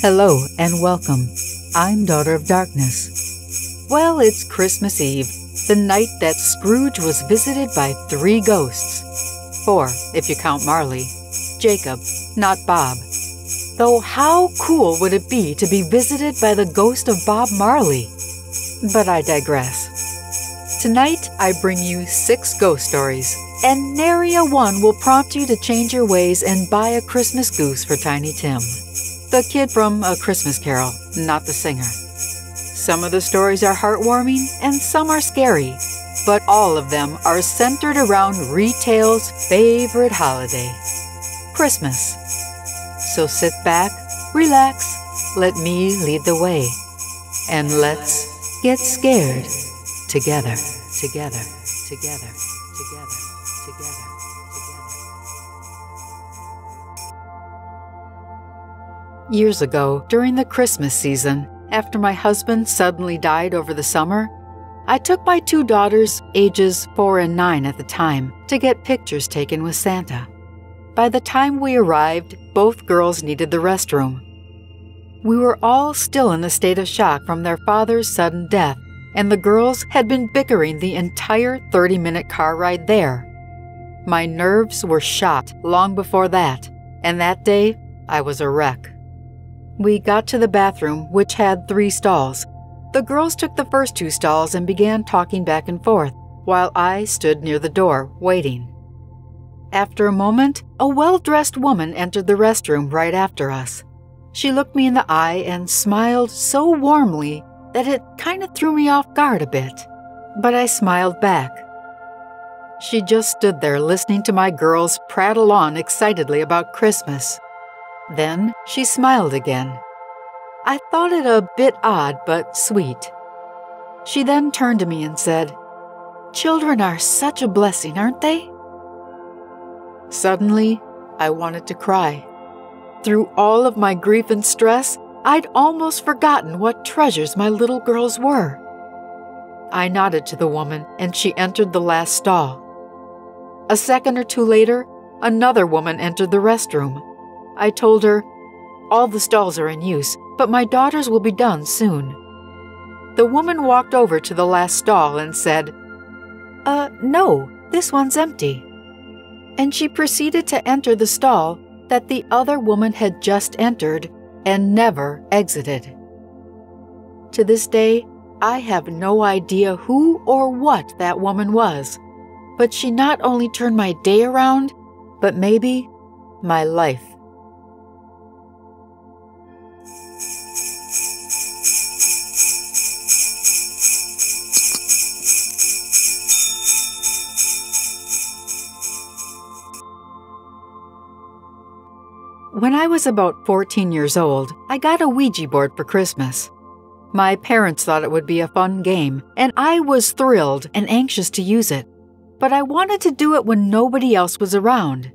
Hello and welcome. I'm Daughter of Darkness. Well, it's Christmas Eve, the night that Scrooge was visited by three ghosts. Four, if you count Marley. Jacob, not Bob. Though how cool would it be to be visited by the ghost of Bob Marley? But I digress. Tonight, I bring you 6 ghost stories, and nary a one will prompt you to change your ways and buy a Christmas goose for Tiny Tim, the kid from A Christmas Carol, not the singer. Some of the stories are heartwarming and some are scary, but all of them are centered around retail's favorite holiday, Christmas. So sit back, relax, let me lead the way, and let's get scared together. Years ago, during the Christmas season, after my husband suddenly died over the summer, I took my 2 daughters, ages 4 and 9 at the time, to get pictures taken with Santa. By the time we arrived, both girls needed the restroom. We were all still in a state of shock from their father's sudden death, and the girls had been bickering the entire 30-minute car ride there. My nerves were shot long before that, and that day, I was a wreck. We got to the bathroom, which had 3 stalls. The girls took the first 2 stalls and began talking back and forth, while I stood near the door, waiting. After a moment, a well-dressed woman entered the restroom right after us. She looked me in the eye and smiled so warmly that it kind of threw me off guard a bit, but I smiled back. She just stood there listening to my girls prattle on excitedly about Christmas. Then she smiled again. I thought it a bit odd but sweet. She then turned to me and said, "Children are such a blessing, aren't they?" Suddenly, I wanted to cry. Through all of my grief and stress, I'd almost forgotten what treasures my little girls were. I nodded to the woman, and she entered the last stall. A second or 2 later, another woman entered the restroom. I told her, "All the stalls are in use, but my daughters will be done soon." The woman walked over to the last stall and said, "No, this one's empty." And she proceeded to enter the stall that the other woman had just entered and never exited. To this day, I have no idea who or what that woman was, but she not only turned my day around, but maybe my life. When I was about 14 years old, I got a Ouija board for Christmas. My parents thought it would be a fun game, and I was thrilled and anxious to use it. But I wanted to do it when nobody else was around.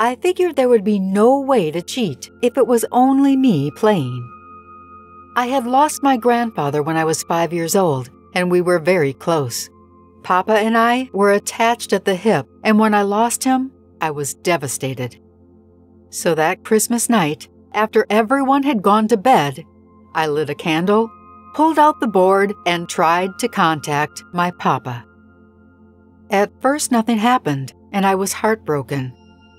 I figured there would be no way to cheat if it was only me playing. I had lost my grandfather when I was 5 years old, and we were very close. Papa and I were attached at the hip, and when I lost him, I was devastated. So that Christmas night, after everyone had gone to bed, I lit a candle, pulled out the board, and tried to contact my papa. At first, nothing happened, and I was heartbroken.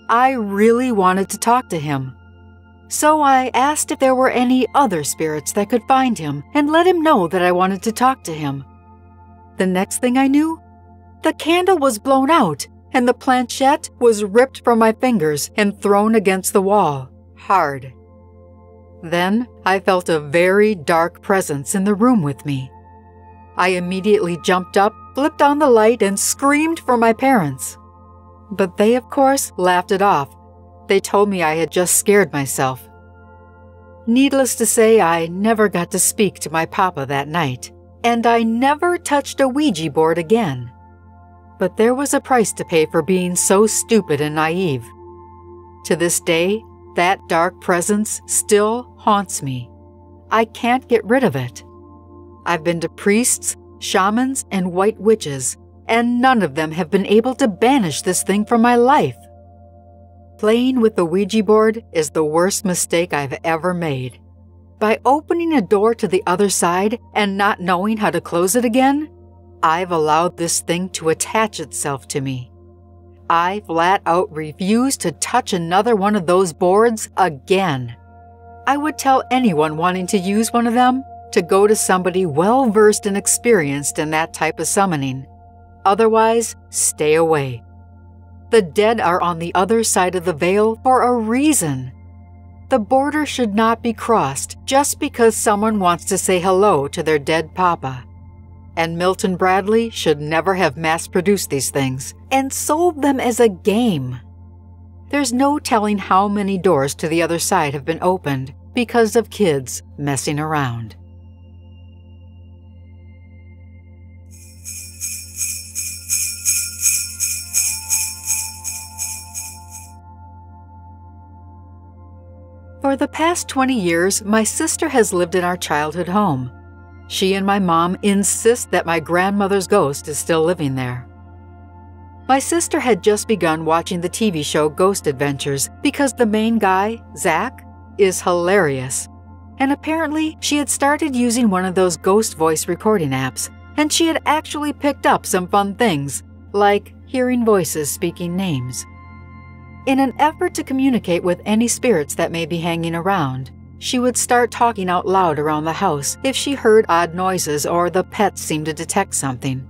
I really wanted to talk to him. So I asked if there were any other spirits that could find him and let him know that I wanted to talk to him. The next thing I knew, the candle was blown out, and the planchette was ripped from my fingers and thrown against the wall, hard. Then I felt a very dark presence in the room with me. I immediately jumped up, flipped on the light, and screamed for my parents. But they, of course, laughed it off. They told me I had just scared myself. Needless to say, I never got to speak to my papa that night, and I never touched a Ouija board again. But there was a price to pay for being so stupid and naive. To this day, that dark presence still haunts me. I can't get rid of it. I've been to priests, shamans, and white witches, and none of them have been able to banish this thing from my life. Playing with the Ouija board is the worst mistake I've ever made. By opening a door to the other side and not knowing how to close it again, I've allowed this thing to attach itself to me. I flat out refuse to touch another one of those boards again. I would tell anyone wanting to use one of them to go to somebody well-versed and experienced in that type of summoning. Otherwise, stay away. The dead are on the other side of the veil for a reason. The border should not be crossed just because someone wants to say hello to their dead papa. And Milton Bradley should never have mass-produced these things and sold them as a game. There's no telling how many doors to the other side have been opened because of kids messing around. For the past 20 years, my sister has lived in our childhood home. She and my mom insist that my grandmother's ghost is still living there. My sister had just begun watching the TV show Ghost Adventures because the main guy, Zach, is hilarious. And apparently, she had started using one of those ghost voice recording apps, and she had actually picked up some fun things, like hearing voices speaking names. In an effort to communicate with any spirits that may be hanging around, she would start talking out loud around the house if she heard odd noises or the pets seemed to detect something.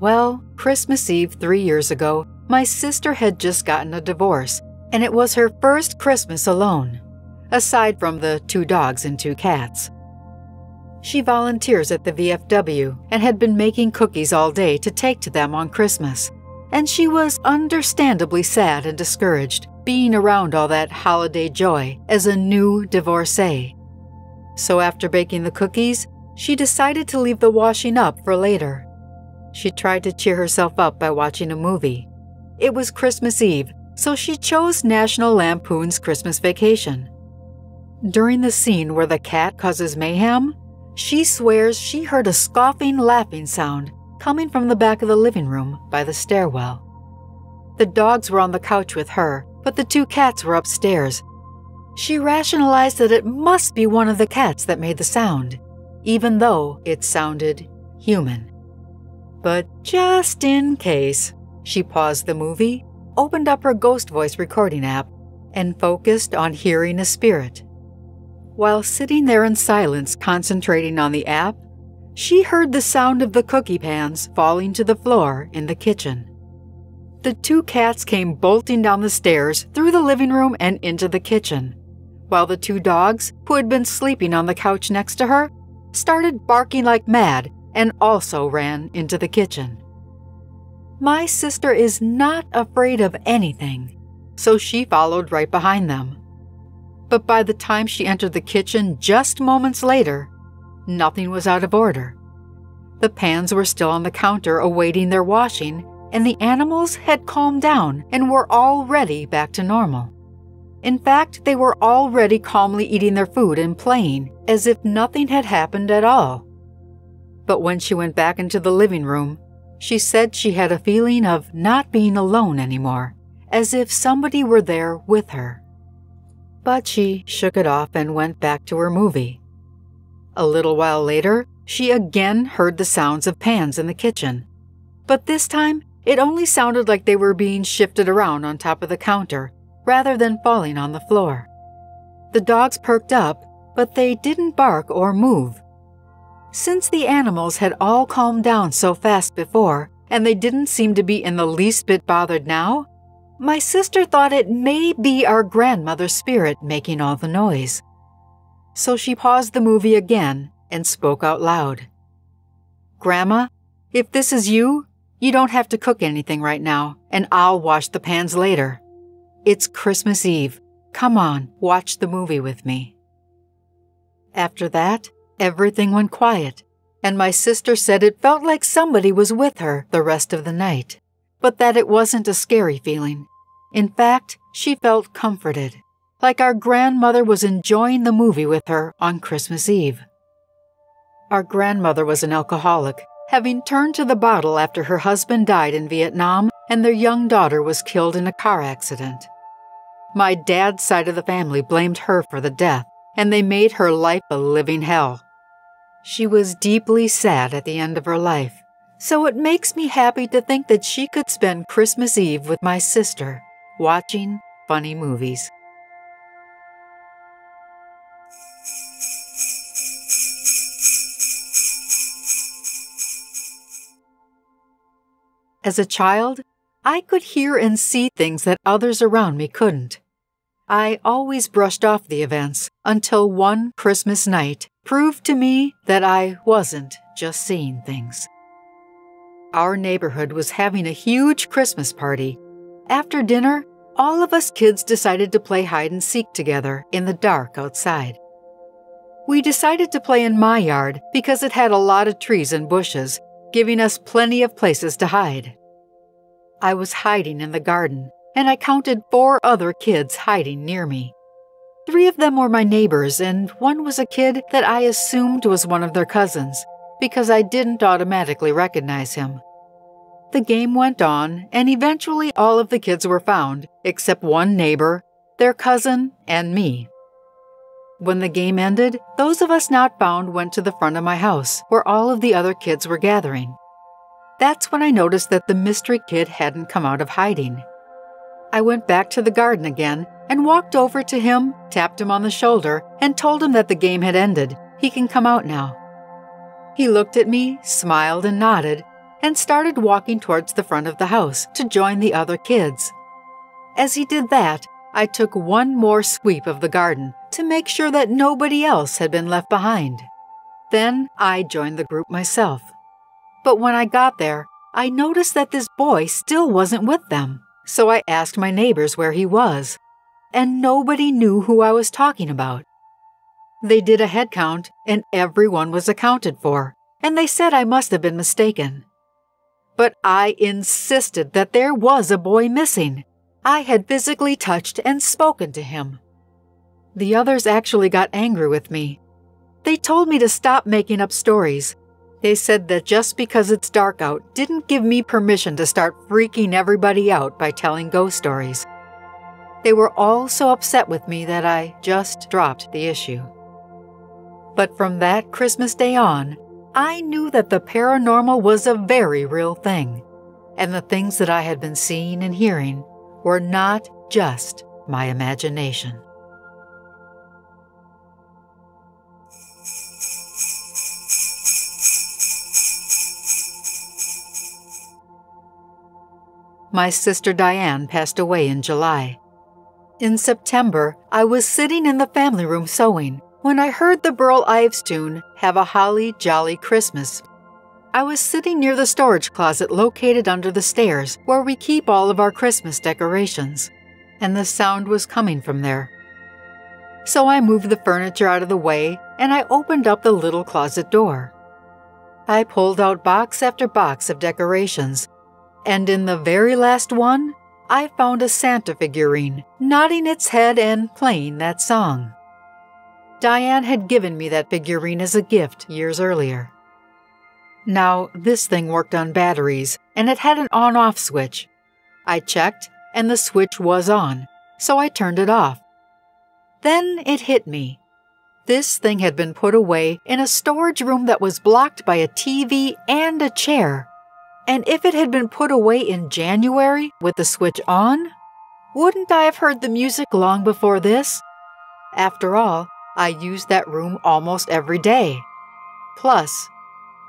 Well, Christmas Eve 3 years ago, my sister had just gotten a divorce, and it was her first Christmas alone, aside from the 2 dogs and 2 cats. She volunteers at the VFW and had been making cookies all day to take to them on Christmas. And she was understandably sad and discouraged, being around all that holiday joy as a new divorcee. So after baking the cookies, she decided to leave the washing up for later. She tried to cheer herself up by watching a movie. It was Christmas Eve, so she chose National Lampoon's Christmas Vacation. During the scene where the cat causes mayhem, she swears she heard a scoffing, laughing sound coming from the back of the living room by the stairwell. The dogs were on the couch with her, but the 2 cats were upstairs. She rationalized that it must be one of the cats that made the sound, even though it sounded human. But just in case, she paused the movie, opened up her ghost voice recording app, and focused on hearing a spirit. While sitting there in silence, concentrating on the app, she heard the sound of the cookie pans falling to the floor in the kitchen. The 2 cats came bolting down the stairs through the living room and into the kitchen, while the 2 dogs, who had been sleeping on the couch next to her, started barking like mad and also ran into the kitchen. My sister is not afraid of anything, so she followed right behind them. But by the time she entered the kitchen just moments later, nothing was out of order. The pans were still on the counter awaiting their washing, and the animals had calmed down and were already back to normal. In fact, they were already calmly eating their food and playing as if nothing had happened at all. But when she went back into the living room, she said she had a feeling of not being alone anymore, as if somebody were there with her. But she shook it off and went back to her movie. A little while later, she again heard the sounds of pans in the kitchen. But this time, it only sounded like they were being shifted around on top of the counter, rather than falling on the floor. The dogs perked up, but they didn't bark or move. Since the animals had all calmed down so fast before, and they didn't seem to be in the least bit bothered now, my sister thought it may be our grandmother's spirit making all the noise. So she paused the movie again and spoke out loud. "Grandma, if this is you, you don't have to cook anything right now, and I'll wash the pans later. It's Christmas Eve. Come on, watch the movie with me." After that, everything went quiet, and my sister said it felt like somebody was with her the rest of the night, but that it wasn't a scary feeling. In fact, she felt comforted, like our grandmother was enjoying the movie with her on Christmas Eve. Our grandmother was an alcoholic, having turned to the bottle after her husband died in Vietnam and their young daughter was killed in a car accident. My dad's side of the family blamed her for the death and they made her life a living hell. She was deeply sad at the end of her life, so it makes me happy to think that she could spend Christmas Eve with my sister, watching funny movies. As a child, I could hear and see things that others around me couldn't. I always brushed off the events until one Christmas night proved to me that I wasn't just seeing things. Our neighborhood was having a huge Christmas party. After dinner, all of us kids decided to play hide-and-seek together in the dark outside. We decided to play in my yard because it had a lot of trees and bushes, giving us plenty of places to hide. I was hiding in the garden, and I counted 4 other kids hiding near me. 3 of them were my neighbors, and one was a kid that I assumed was one of their cousins, because I didn't automatically recognize him. The game went on, and eventually all of the kids were found, except one neighbor, their cousin, and me. When the game ended, those of us not found went to the front of my house, where all of the other kids were gathering. That's when I noticed that the mystery kid hadn't come out of hiding. I went back to the garden again and walked over to him, tapped him on the shoulder, and told him that the game had ended. He can come out now. He looked at me, smiled and nodded, and started walking towards the front of the house to join the other kids. As he did that, I took one more sweep of the garden to make sure that nobody else had been left behind. Then I joined the group myself. But when I got there, I noticed that this boy still wasn't with them, so I asked my neighbors where he was, and nobody knew who I was talking about. They did a head count, and everyone was accounted for, and they said I must have been mistaken. But I insisted that there was a boy missing. I had physically touched and spoken to him. The others actually got angry with me. They told me to stop making up stories. They said that just because it's dark out didn't give me permission to start freaking everybody out by telling ghost stories. They were all so upset with me that I just dropped the issue. But from that Christmas day on, I knew that the paranormal was a very real thing, and the things that I had been seeing and hearing were not just my imagination. My sister Diane passed away in July. In September, I was sitting in the family room sewing when I heard the Burl Ives tune, Have a Holly Jolly Christmas. I was sitting near the storage closet located under the stairs where we keep all of our Christmas decorations, and the sound was coming from there. So I moved the furniture out of the way and I opened up the little closet door. I pulled out box after box of decorations, and in the very last one, I found a Santa figurine, nodding its head and playing that song. Diane had given me that figurine as a gift years earlier. Now, this thing worked on batteries, and it had an on-off switch. I checked, and the switch was on, so I turned it off. Then it hit me. This thing had been put away in a storage room that was blocked by a TV and a chair. And if it had been put away in January with the switch on, wouldn't I have heard the music long before this? After all, I used that room almost every day. Plus,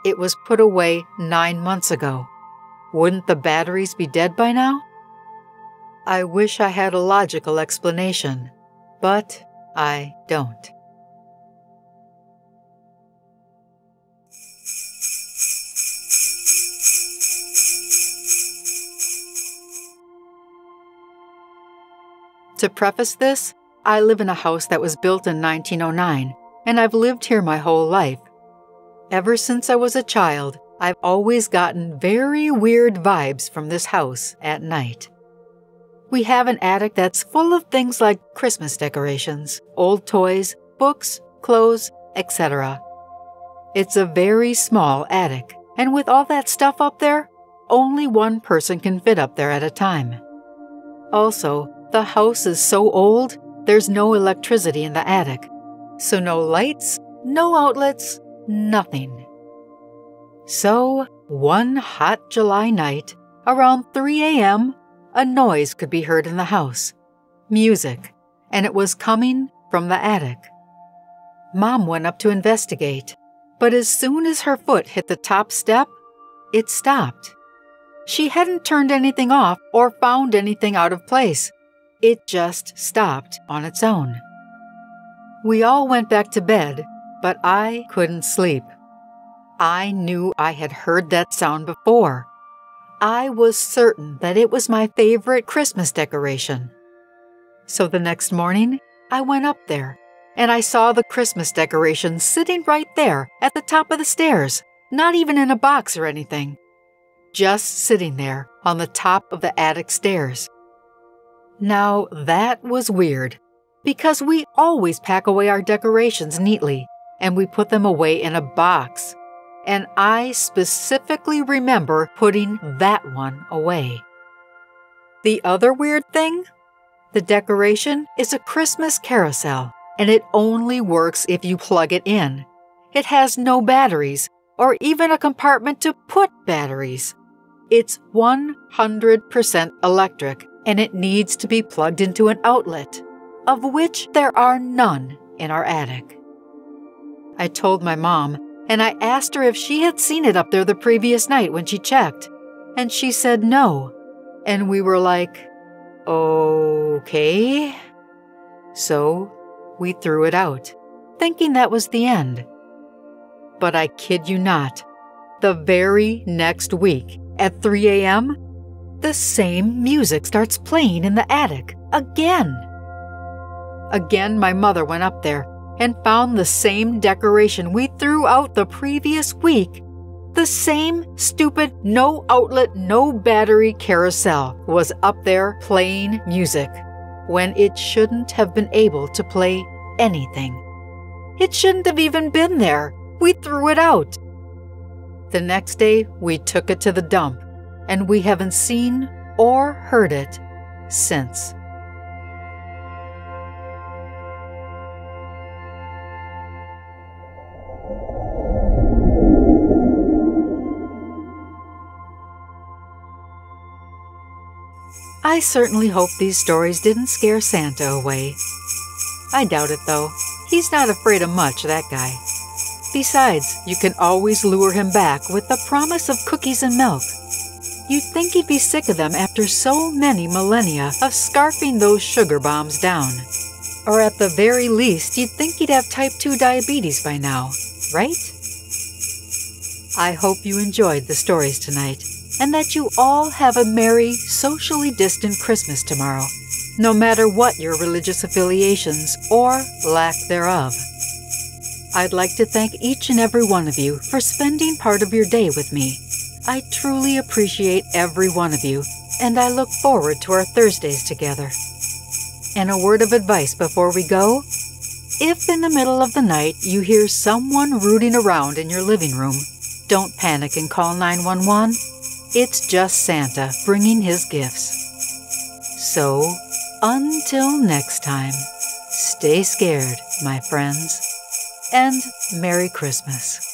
it was put away 9 months ago. Wouldn't the batteries be dead by now? I wish I had a logical explanation, but I don't. To preface this, I live in a house that was built in 1909, and I've lived here my whole life. Ever since I was a child, I've always gotten very weird vibes from this house at night. We have an attic that's full of things like Christmas decorations, old toys, books, clothes, etc. It's a very small attic, and with all that stuff up there, only one person can fit up there at a time. Also, the house is so old, there's no electricity in the attic. So no lights, no outlets, nothing. So, one hot July night, around 3 a.m., a noise could be heard in the house. Music, and it was coming from the attic. Mom went up to investigate, but as soon as her foot hit the top step, it stopped. She hadn't turned anything off or found anything out of place. It just stopped on its own. We all went back to bed, but I couldn't sleep. I knew I had heard that sound before. I was certain that it was my favorite Christmas decoration. So the next morning, I went up there, and I saw the Christmas decoration sitting right there at the top of the stairs, not even in a box or anything, just sitting there on the top of the attic stairs. Now that was weird, because we always pack away our decorations neatly, and we put them away in a box, and I specifically remember putting that one away. The other weird thing? The decoration is a Christmas carousel, and it only works if you plug it in. It has no batteries, or even a compartment to put batteries. It's 100% electric, and it needs to be plugged into an outlet, of which there are none in our attic. I told my mom, and I asked her if she had seen it up there the previous night when she checked, and she said no, and we were like, okay. So we threw it out, thinking that was the end. But I kid you not, the very next week at 3 a.m., the same music starts playing in the attic again. Again, my mother went up there and found the same decoration we threw out the previous week. The same stupid no outlet, no battery carousel was up there playing music when it shouldn't have been able to play anything. It shouldn't have even been there. We threw it out. The next day, we took it to the dump, and we haven't seen or heard it since. I certainly hope these stories didn't scare Santa away. I doubt it, though. He's not afraid of much, that guy. Besides, you can always lure him back with the promise of cookies and milk. You'd think he'd be sick of them after so many millennia of scarfing those sugar bombs down. Or at the very least, you'd think he'd have type 2 diabetes by now, right? I hope you enjoyed the stories tonight, and that you all have a merry, socially distant Christmas tomorrow, no matter what your religious affiliations or lack thereof. I'd like to thank each and every one of you for spending part of your day with me. I truly appreciate every one of you, and I look forward to our Thursdays together. And a word of advice before we go. If in the middle of the night you hear someone rooting around in your living room, don't panic and call 911. It's just Santa bringing his gifts. So, until next time, stay scared, my friends, and Merry Christmas.